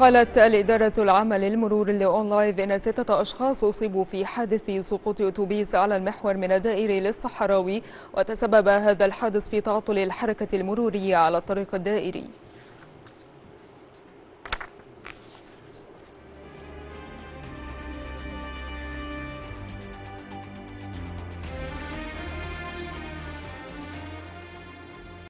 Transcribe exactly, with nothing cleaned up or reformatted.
قالت الإدارة العامة للمرور لأون لايف إن ستة أشخاص أصيبوا في حادث سقوط أتوبيس على المحور من الدائري للصحراوي، وتسبب هذا الحادث في تعطل الحركة المرورية على الطريق الدائري.